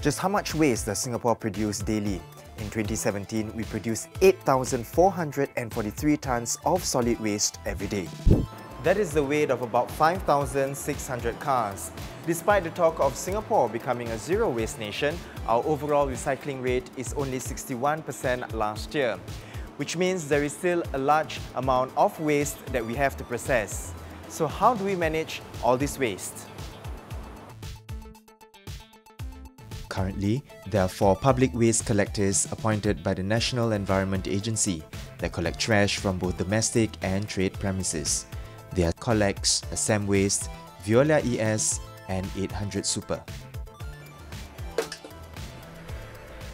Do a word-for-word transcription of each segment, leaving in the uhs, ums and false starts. Just how much waste does Singapore produce daily? In twenty seventeen, we produced eight thousand four hundred forty-three tonnes of solid waste every day. That is the weight of about five thousand six hundred cars. Despite the talk of Singapore becoming a zero-waste nation, our overall recycling rate is only sixty-one percent last year, which means there is still a large amount of waste that we have to process. So how do we manage all this waste? Currently, there are four public waste collectors appointed by the National Environment Agency that collect trash from both domestic and trade premises. They are Colex, Sembwaste, Veolia E S and eight hundred Super.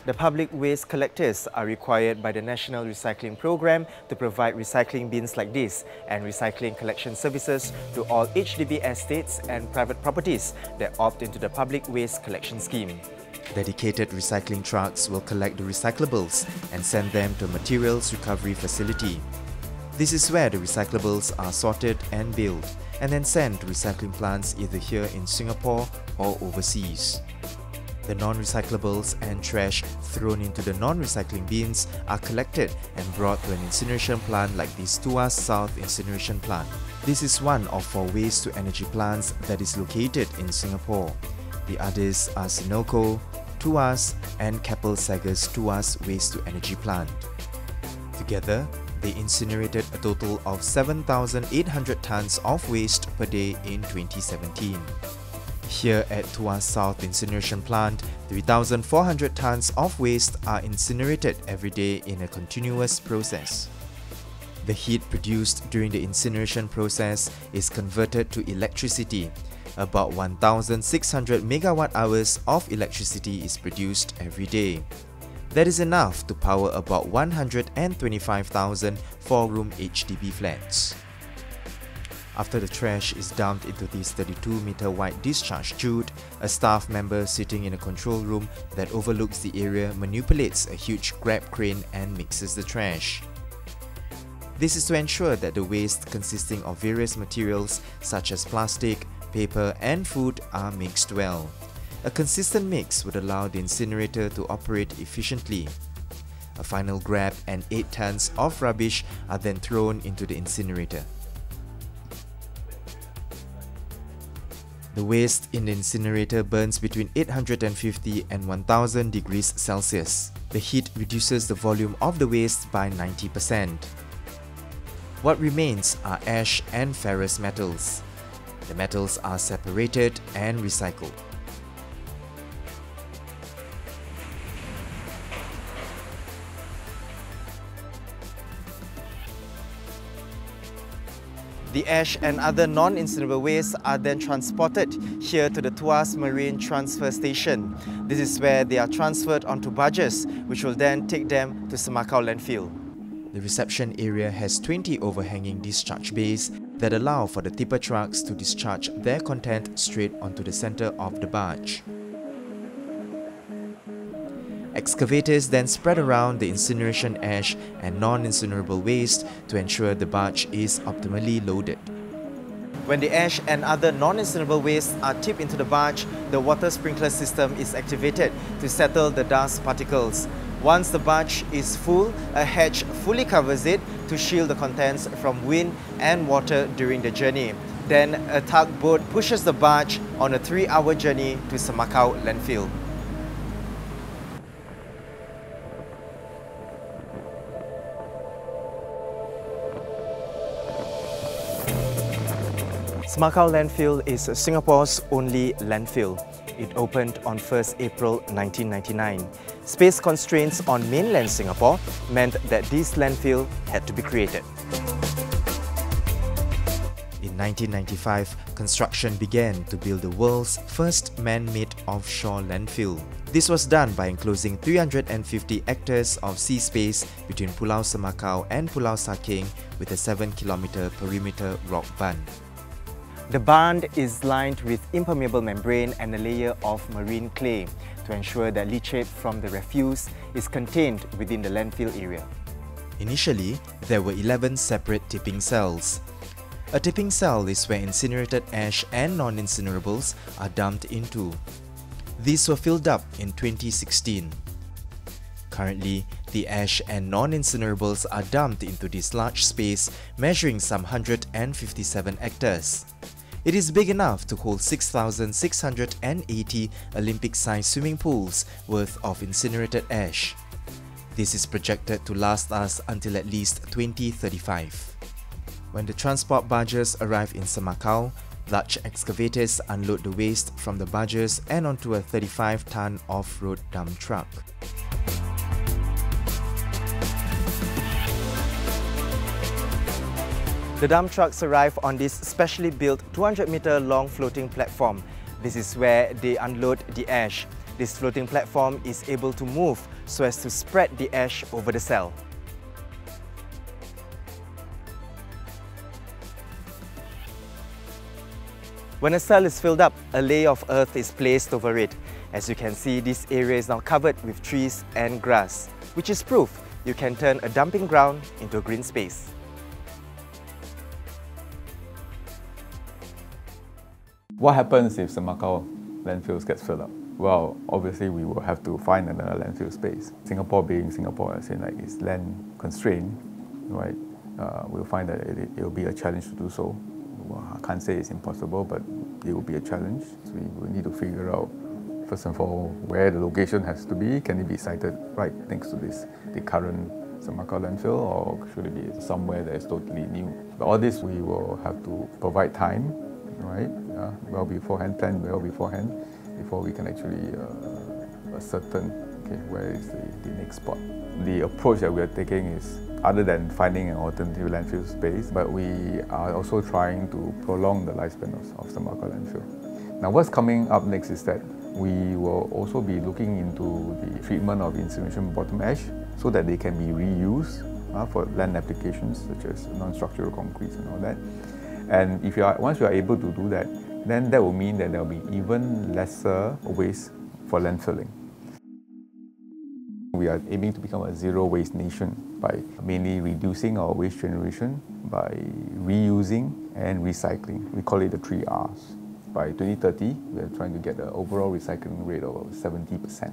The public waste collectors are required by the National Recycling Programme to provide recycling bins like this and recycling collection services to all H D B estates and private properties that opt into the public waste collection scheme. Dedicated recycling trucks will collect the recyclables and send them to a materials recovery facility. This is where the recyclables are sorted and baled, and then sent to recycling plants either here in Singapore or overseas. The non-recyclables and trash thrown into the non-recycling bins are collected and brought to an incineration plant like this Tuas South Incineration Plant. This is one of four waste-to-energy plants that is located in Singapore. The others are Sinoco, Tuas and Keppel Seghers Tuas Waste-to-Energy Plant. Together, they incinerated a total of seven thousand eight hundred tonnes of waste per day in twenty seventeen. Here at Tuas South Incineration Plant, three thousand four hundred tonnes of waste are incinerated every day in a continuous process. The heat produced during the incineration process is converted to electricity. About one thousand six hundred megawatt hours of electricity is produced every day. That is enough to power about one hundred twenty-five thousand four-room H D B flats. After the trash is dumped into this thirty-two meter wide discharge chute, a staff member sitting in a control room that overlooks the area manipulates a huge grab crane and mixes the trash. This is to ensure that the waste consisting of various materials such as plastic, paper and food are mixed well. A consistent mix would allow the incinerator to operate efficiently. A final grab and eight tonnes of rubbish are then thrown into the incinerator. The waste in the incinerator burns between eight hundred fifty and one thousand degrees Celsius. The heat reduces the volume of the waste by ninety percent. What remains are ash and ferrous metals. The metals are separated and recycled. The ash and other non-incinerable wastes are then transported here to the Tuas Marine Transfer Station. This is where they are transferred onto barges, which will then take them to Semakau landfill. The reception area has twenty overhanging discharge bays that allow for the tipper trucks to discharge their content straight onto the centre of the barge. Excavators then spread around the incineration ash and non-incinerable waste to ensure the barge is optimally loaded. When the ash and other non-incinerable wastes are tipped into the barge, the water sprinkler system is activated to settle the dust particles. Once the barge is full, a hatch fully covers it to shield the contents from wind and water during the journey. Then a tugboat pushes the barge on a three-hour journey to Semakau landfill. Semakau Landfill is Singapore's only landfill. It opened on first April nineteen ninety-nine. Space constraints on mainland Singapore meant that this landfill had to be created. In nineteen ninety-five, construction began to build the world's first man-made offshore landfill. This was done by enclosing three hundred fifty hectares of sea space between Pulau Semakau and Pulau Saking with a seven kilometer perimeter rock bund. The bund is lined with impermeable membrane and a layer of marine clay to ensure that leachate from the refuse is contained within the landfill area. Initially, there were eleven separate tipping cells. A tipping cell is where incinerated ash and non-incinerables are dumped into. These were filled up in twenty sixteen. Currently, the ash and non-incinerables are dumped into this large space, measuring some one hundred fifty-seven hectares. It is big enough to hold six thousand six hundred eighty Olympic-sized swimming pools worth of incinerated ash. This is projected to last us until at least twenty thirty-five. When the transport barges arrive in Semakau, large excavators unload the waste from the barges and onto a thirty-five ton off-road dump truck. The dump trucks arrive on this specially built two hundred meter long floating platform. This is where they unload the ash. This floating platform is able to move so as to spread the ash over the cell. When a cell is filled up, a layer of earth is placed over it. As you can see, this area is now covered with trees and grass, which is proof you can turn a dumping ground into a green space. What happens if Semakau landfills gets filled up? Well, obviously we will have to find another landfill space. Singapore being Singapore, as in like it's land constrained, right? Uh, we'll find that it will be a challenge to do so. Well, I can't say it's impossible, but it will be a challenge. So we will need to figure out, first and foremost, where the location has to be. Can it be sited right next to this, the current Semakau landfill, or should it be somewhere that is totally new? But all this we will have to provide time, right? Uh, well beforehand, plan well beforehand, before we can actually uh, ascertain okay, where is the, the next spot. The approach that we are taking is, other than finding an alternative landfill space, but we are also trying to prolong the lifespan of, of Semakau landfill. Now what's coming up next is that we will also be looking into the treatment of incineration bottom ash so that they can be reused uh, for land applications such as non-structural concrete and all that. And if you are, once you are able to do that, then that will mean that there will be even lesser waste for landfilling. We are aiming to become a zero-waste nation by mainly reducing our waste generation by reusing and recycling. We call it the three R's. By twenty thirty, we are trying to get an overall recycling rate of seventy percent.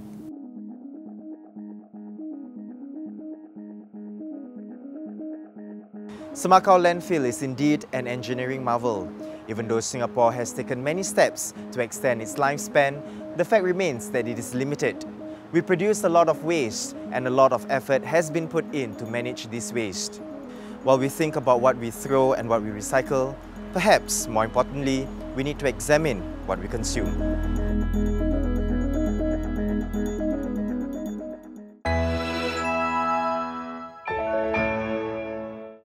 Semakau landfill is indeed an engineering marvel. Even though Singapore has taken many steps to extend its lifespan, the fact remains that it is limited. We produce a lot of waste, and a lot of effort has been put in to manage this waste. While we think about what we throw and what we recycle, perhaps more importantly, we need to examine what we consume.